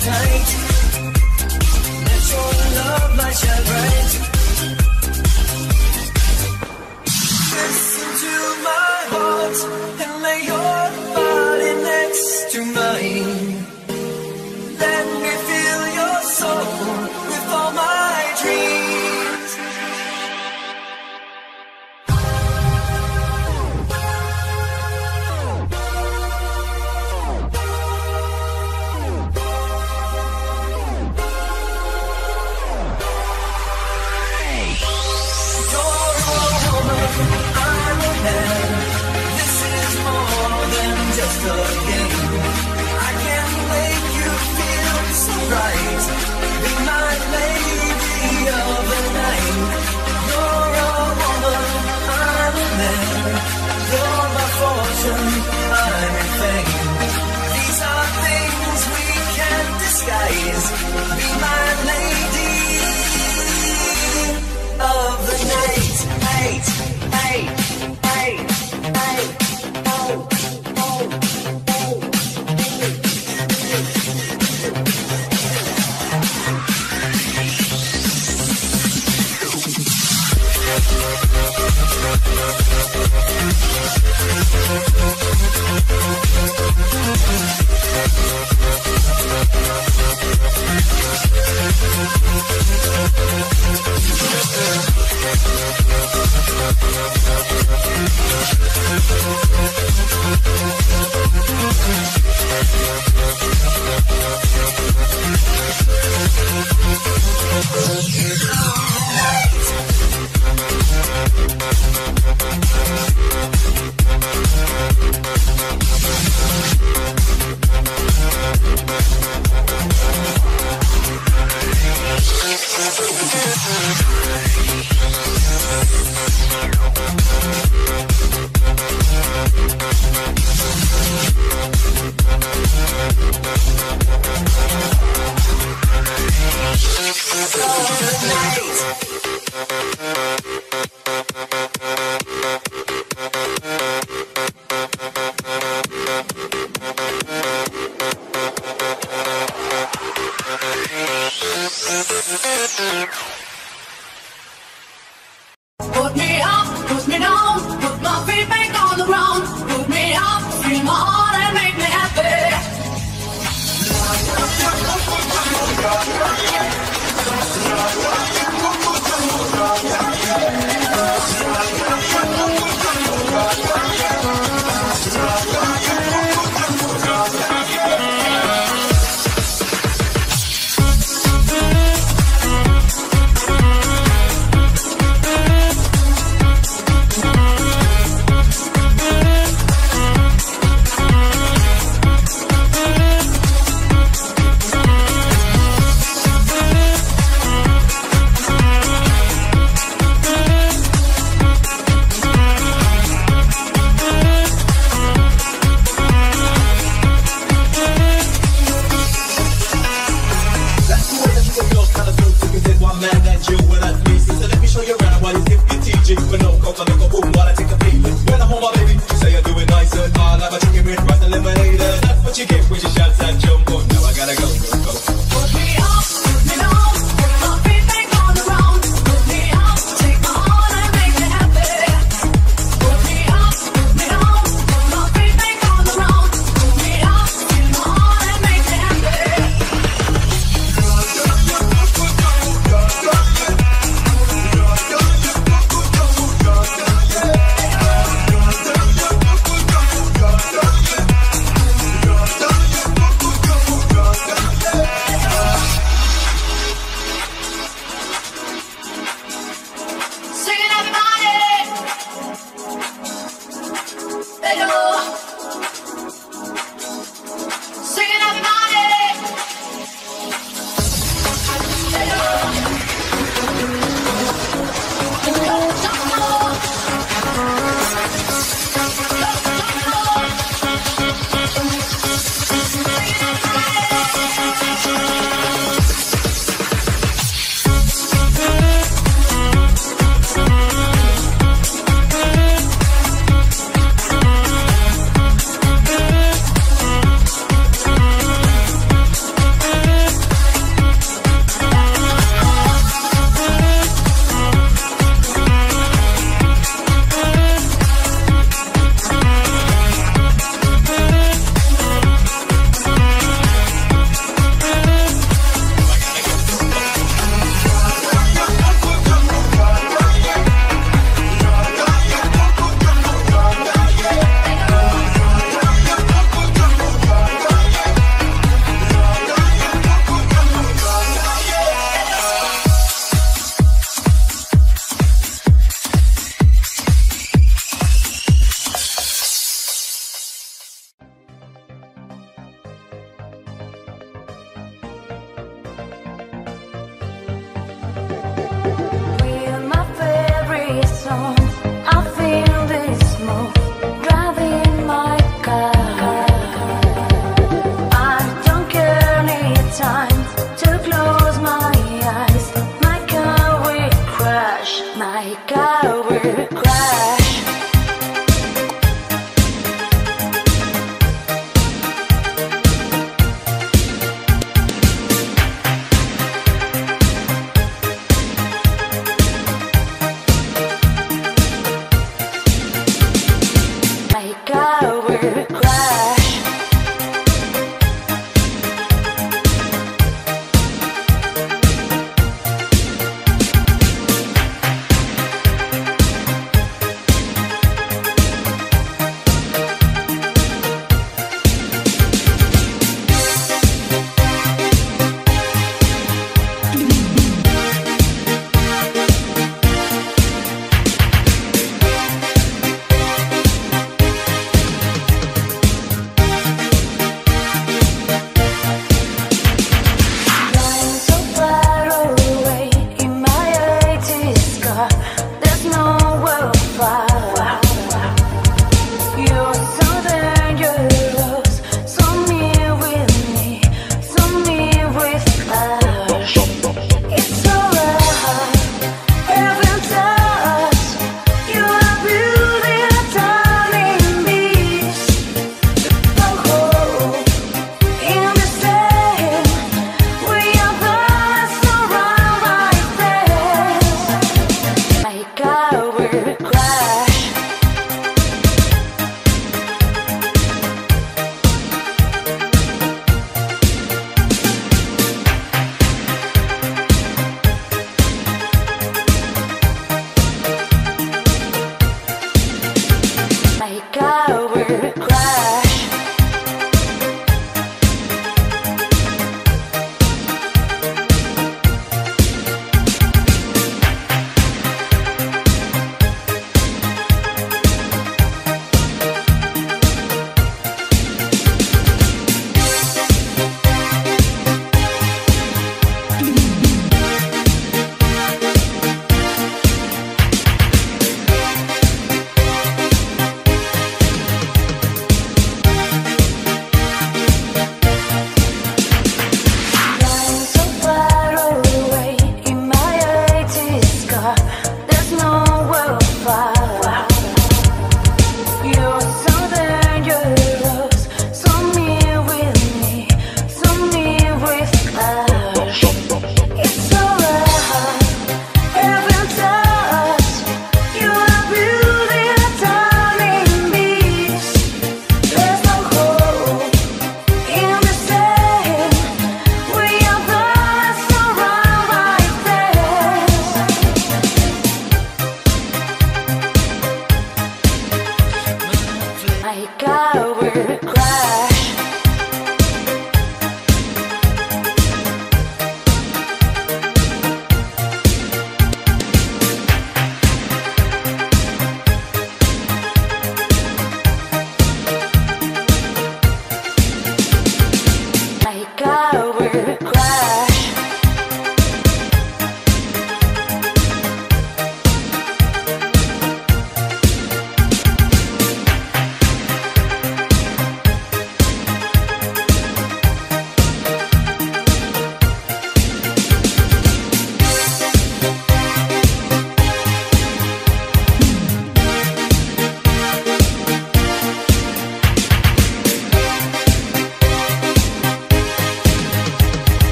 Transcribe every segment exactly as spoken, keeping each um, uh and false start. tight. Let your love light shine bright. Listen to my heart and lay your body next to mine. Let me feel your soul with all my dreams. Just a game. I can make you feel so right. Be my lady of the night. You're a woman, I'm a man. You're my fortune, I'm a fame. These are things we can't disguise. Be my lady of the night. Night, night, night, night, oh. We'll be right back.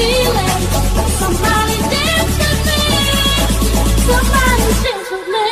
feeling. Somebody dance with me. Somebody dance with me.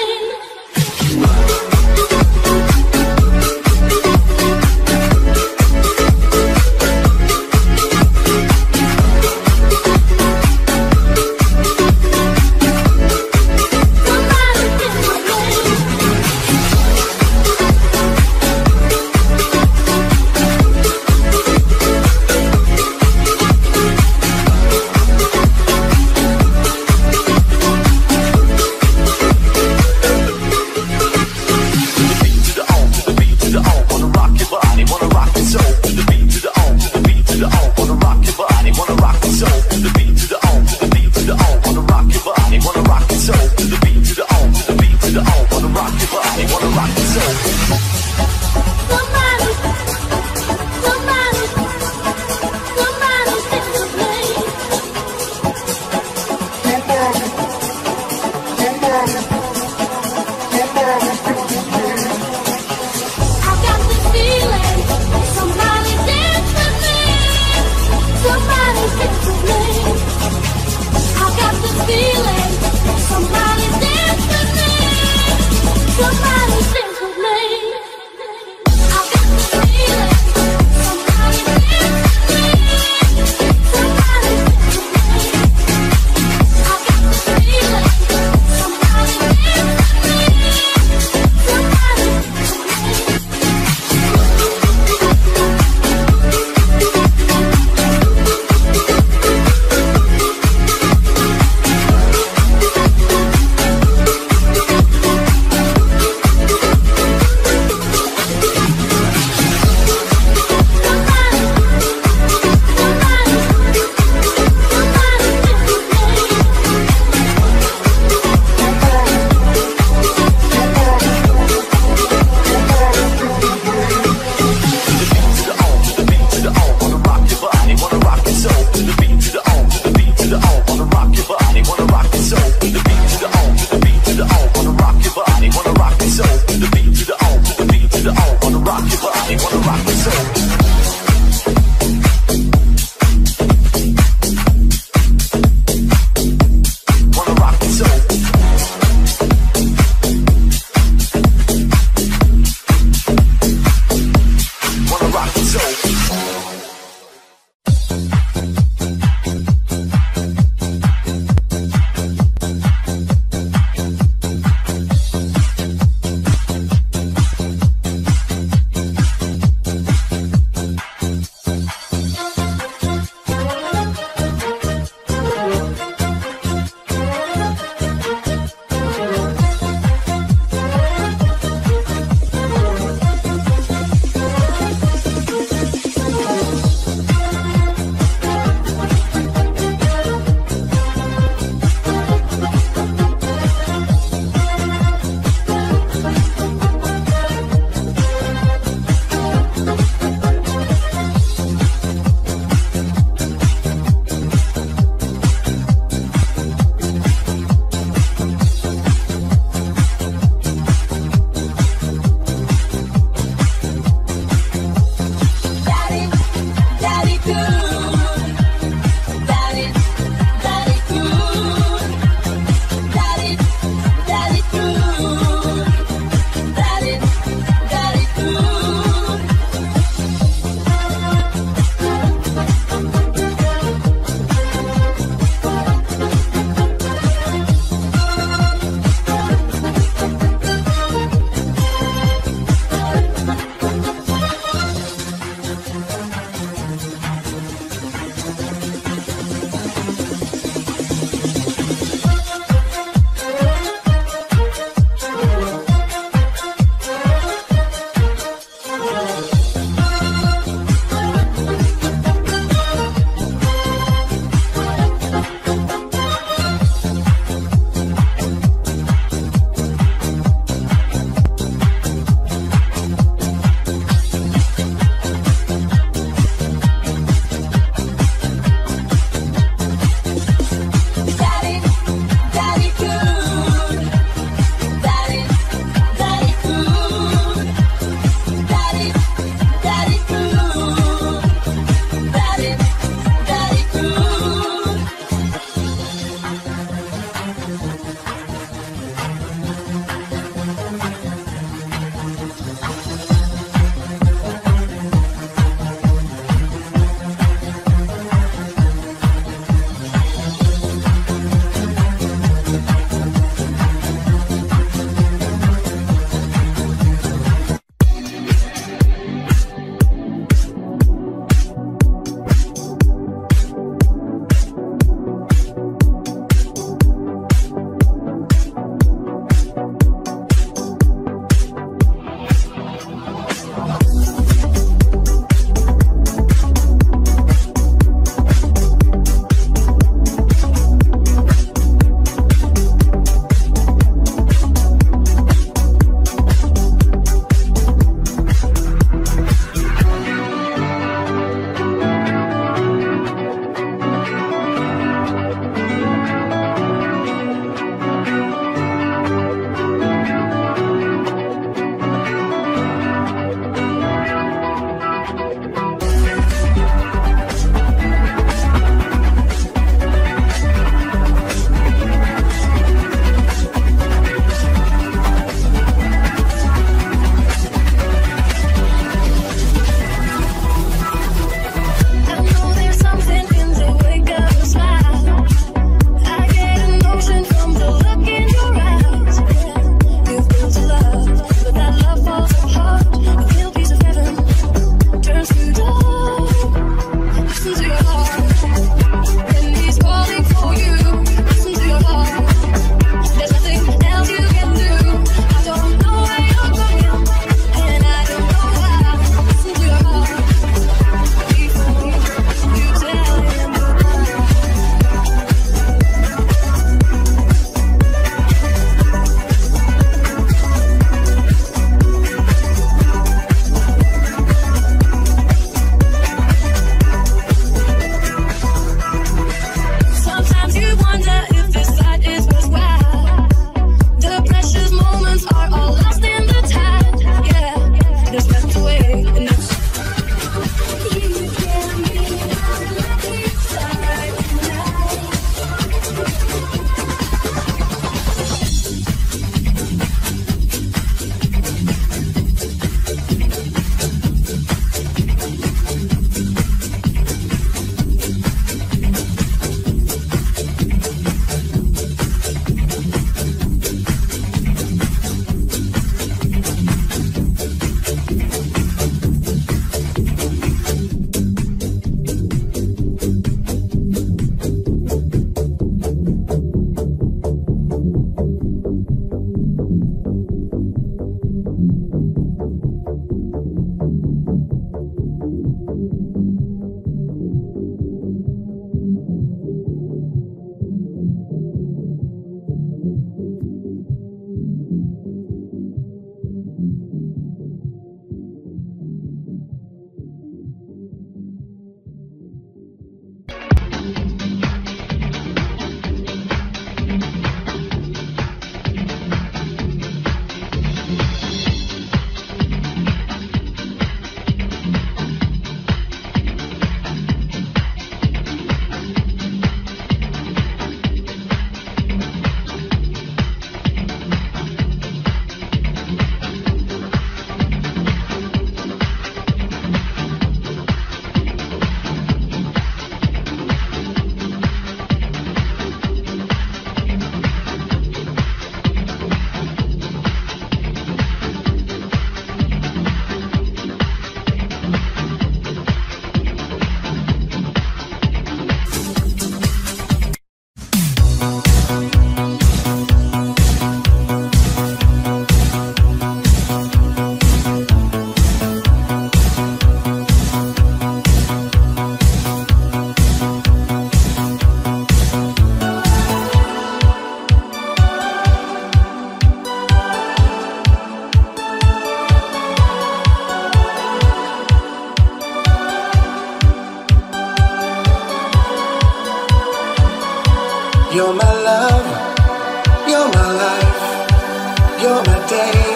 You're my love, you're my life, you're my day,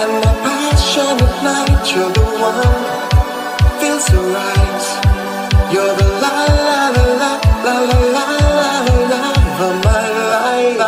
and my passion at night. You're the one, feels so right. You're the la la la la la la la la la love of my life.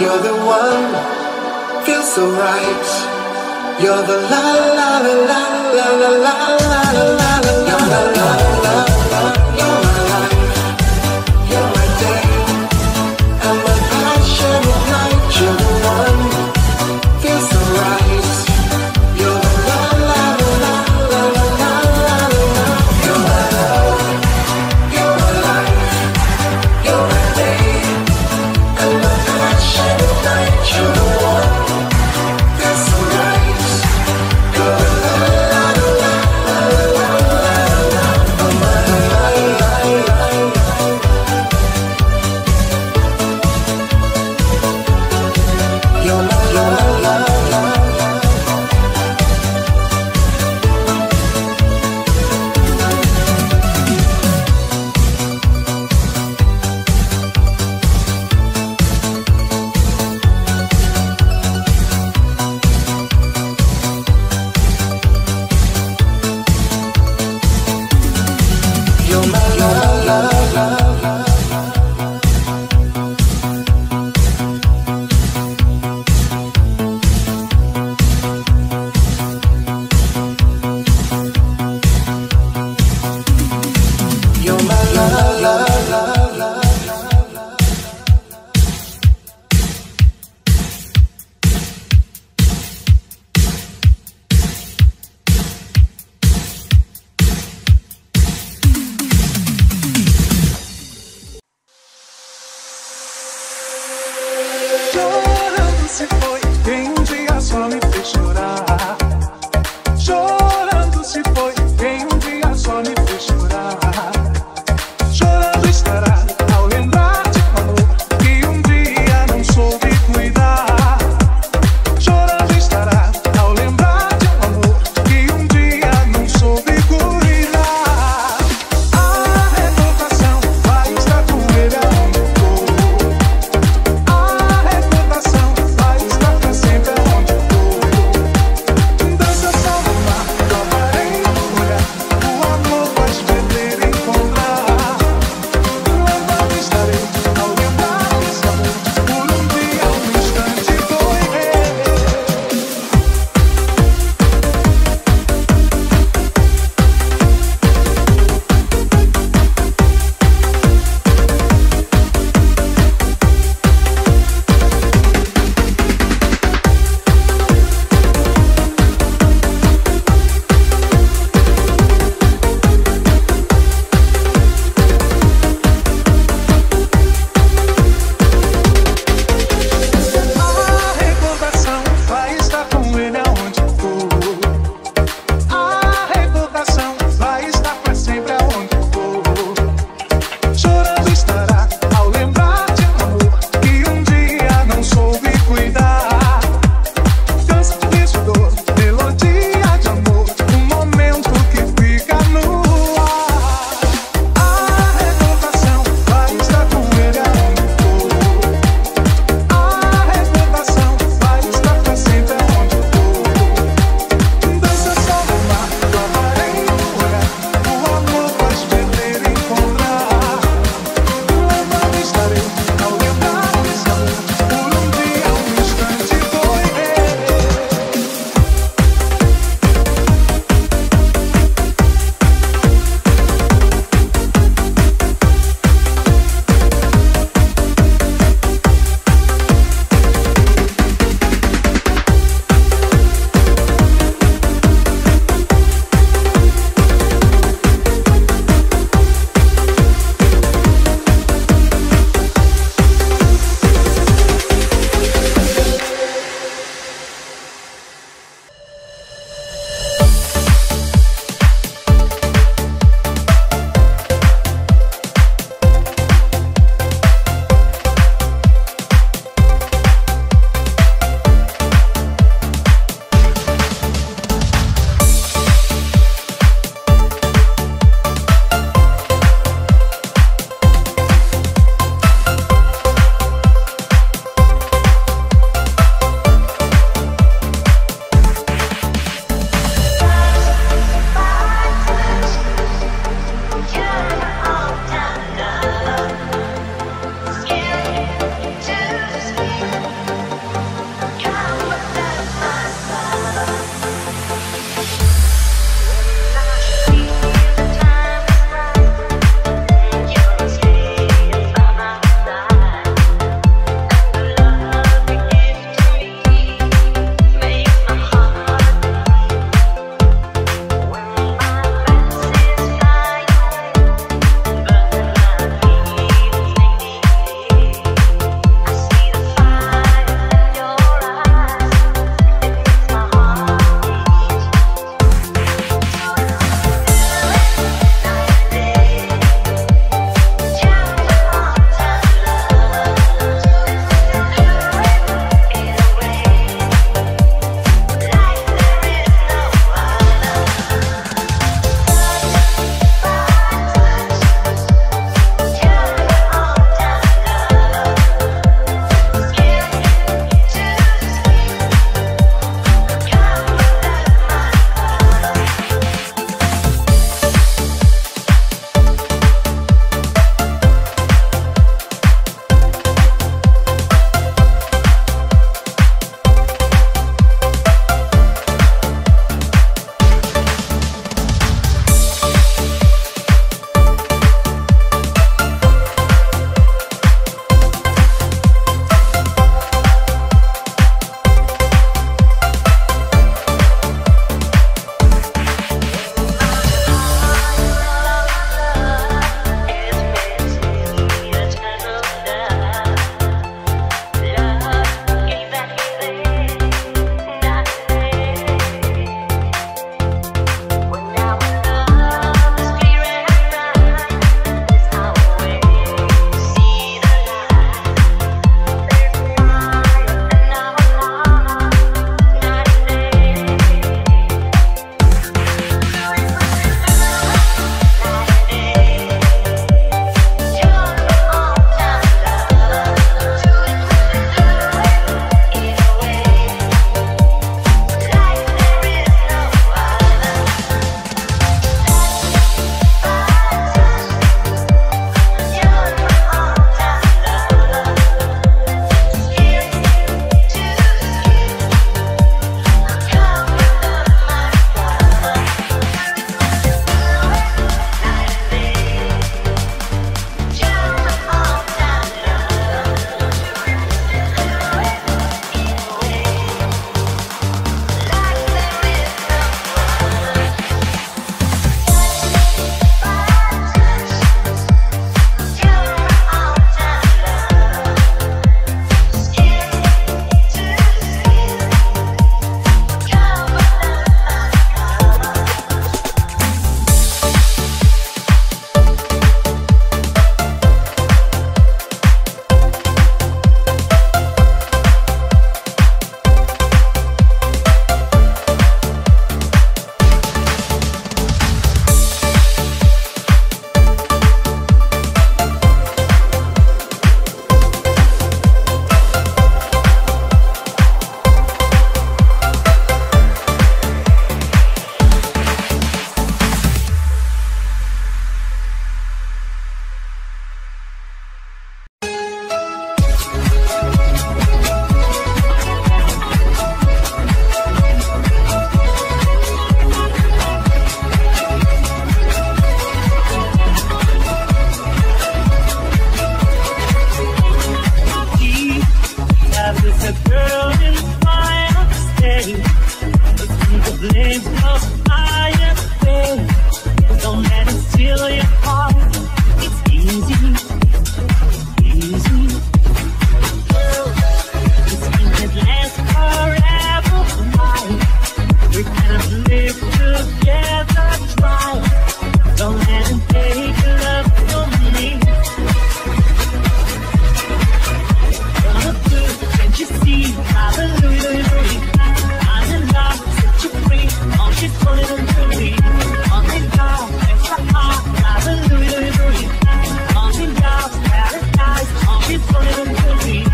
You're the one, feels so right. You're the one. together, try. Don't let him take your love from me. Gonna do, can't you see? Hallelujah, I'm in love, set you free. All she's holding to me. All in love, that's my heart. Hallelujah, all in love, paradise. All she's holding to me.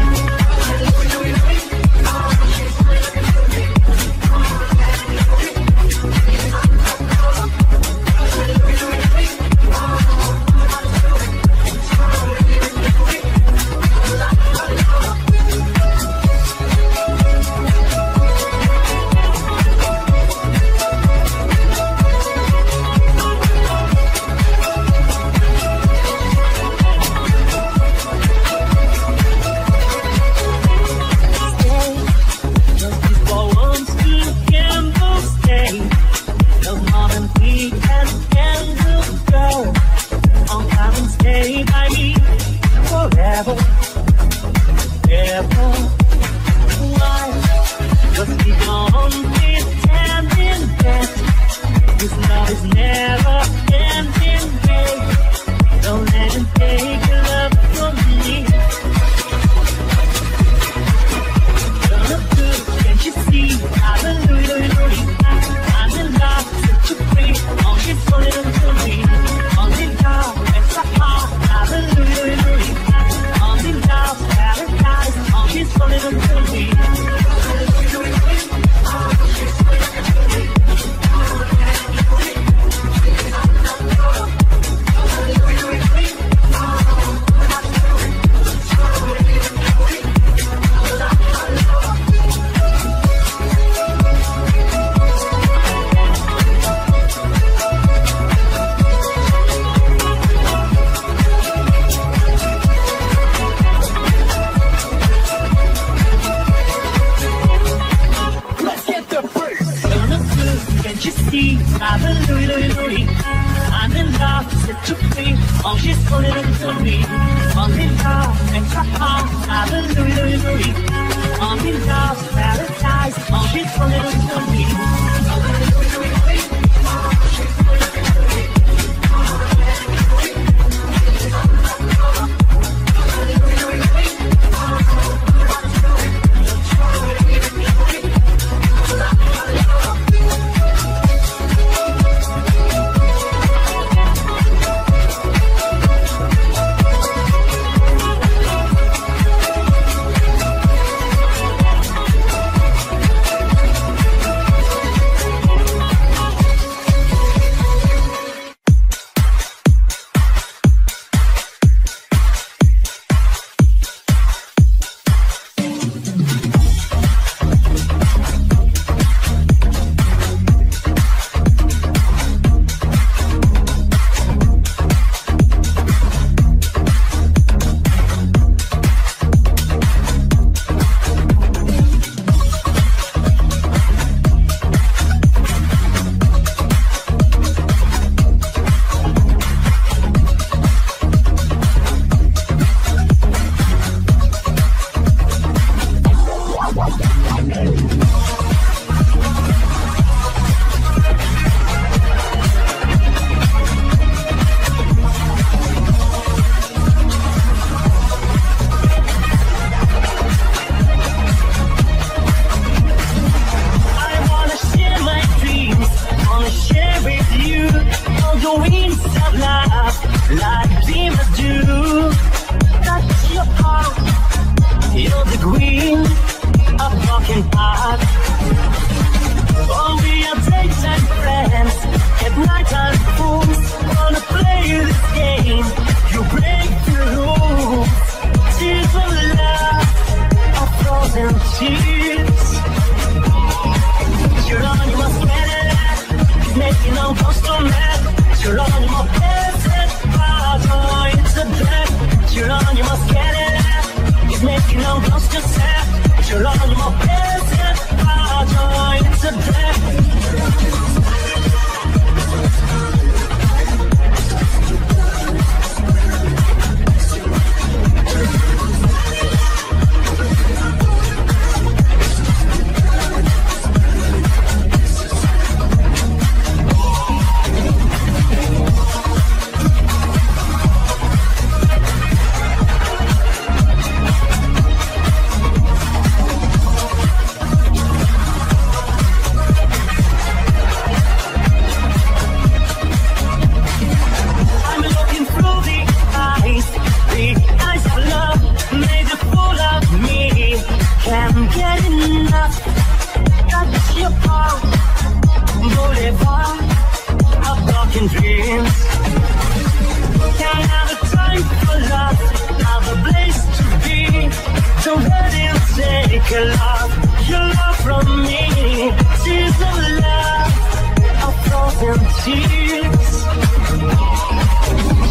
your tears.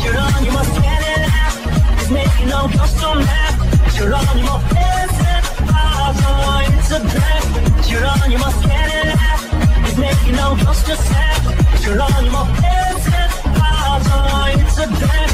You're on your more standing out. It's making no cost to laugh. You're on your more innocent. I'll go into black. You're on your more standing out. It's making no cost to sad. You're on your more innocent. I'll go into black.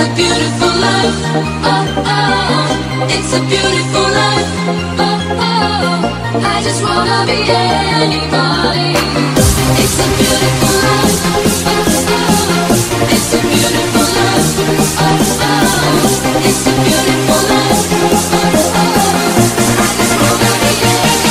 It's a beautiful life, oh, oh. It's a beautiful life, oh, oh. I just wanna be anybody. It's a beautiful life, oh, oh. It's a beautiful life, oh, oh. It's a beautiful life, oh, oh. I just wanna be anybody.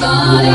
More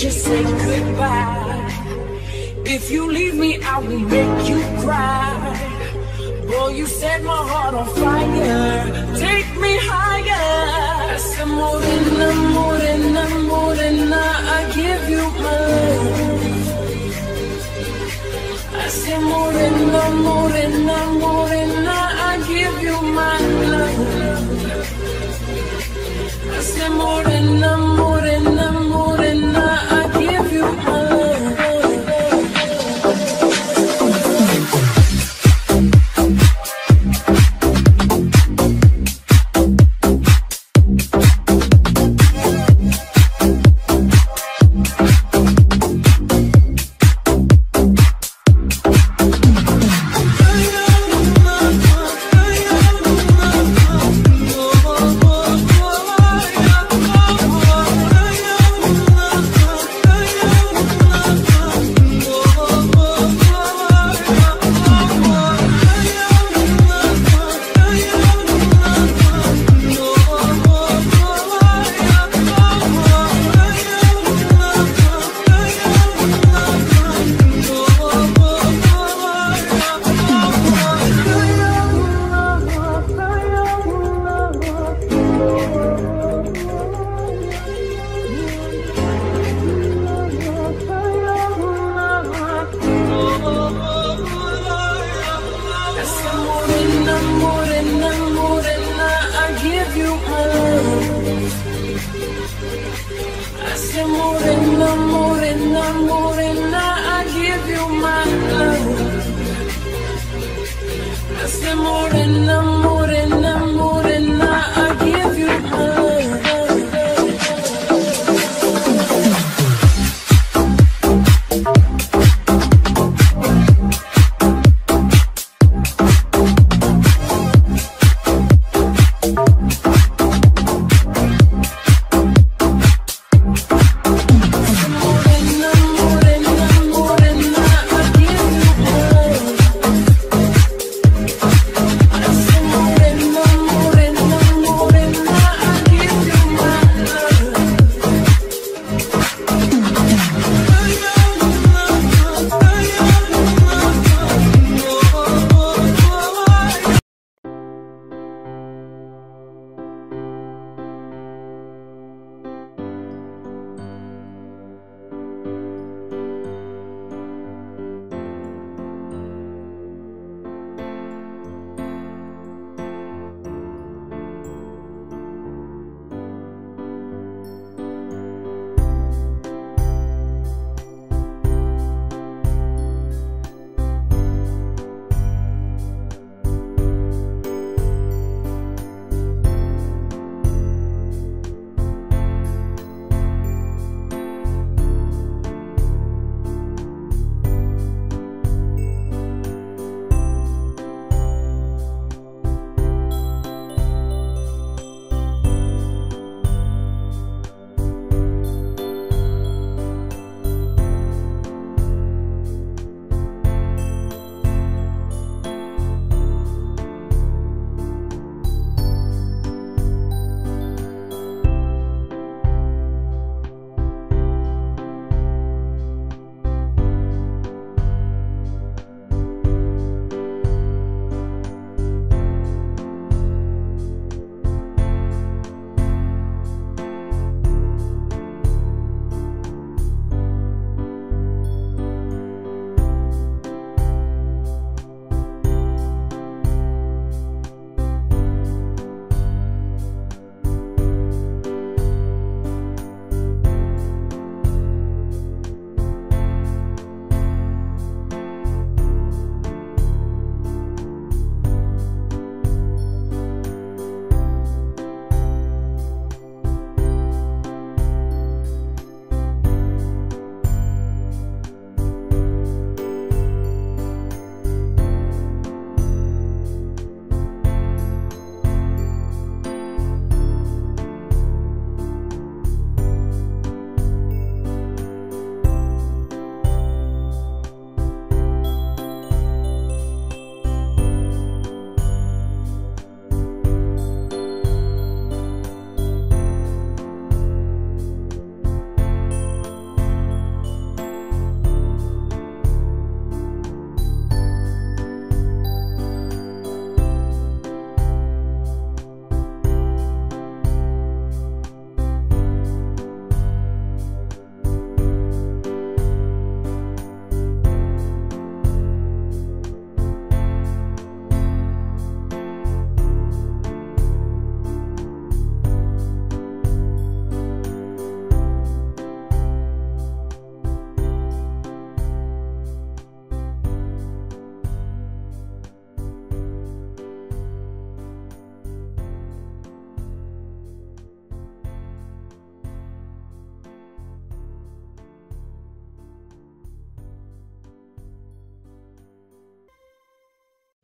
just say goodbye. If you leave me, I will make you cry. Boy, you set my heart on fire. Take me higher. Esa morena, morena, morena, I give you my love. Esa morena, morena, morena, I give you my love. Esa morena, morena, morena, I give you my love. Morena, morena,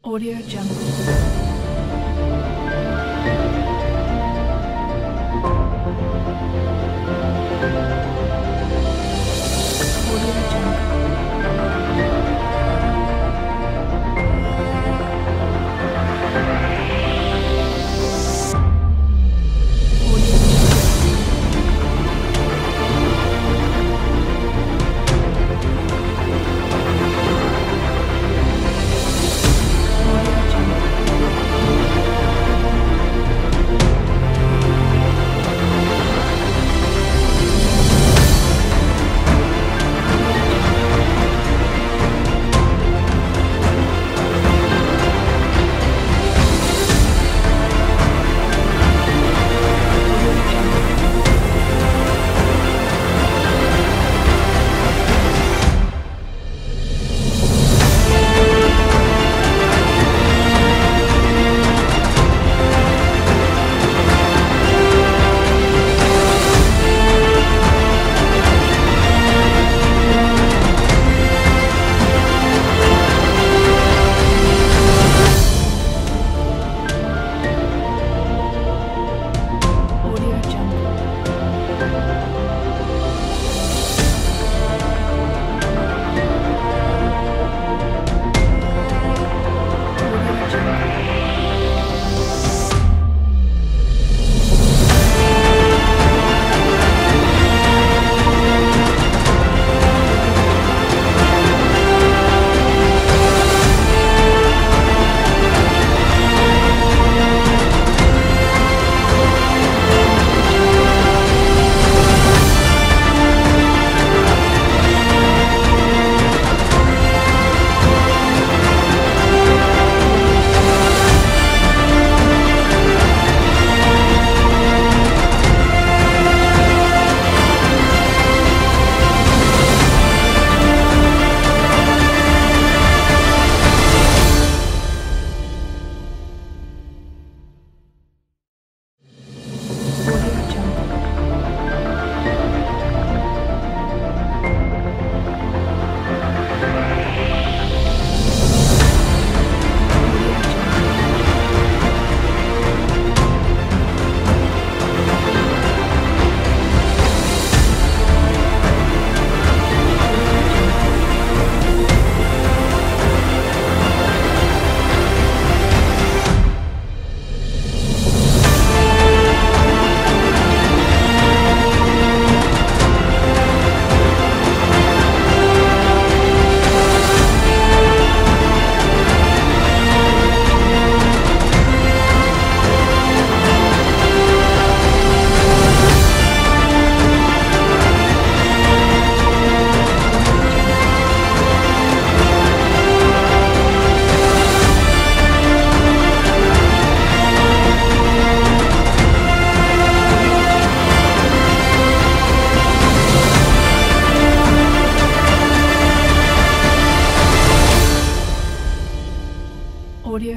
Audio Jungle. Audio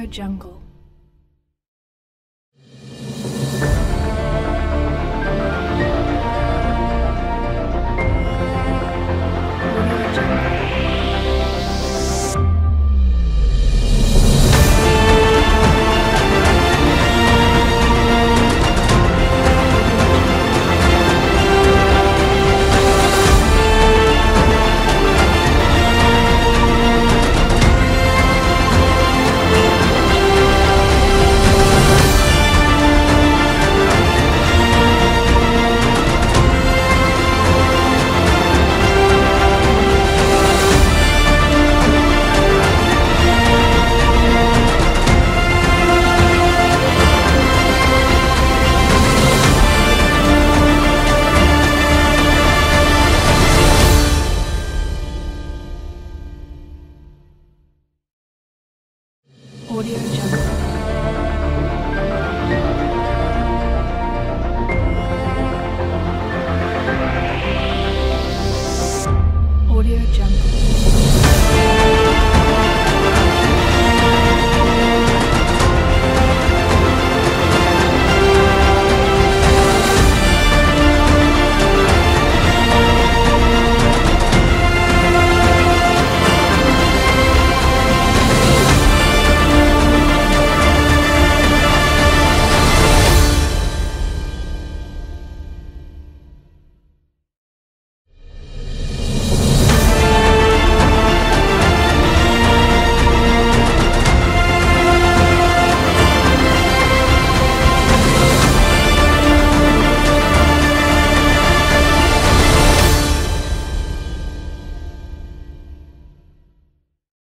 Jungle. Audio Jungle.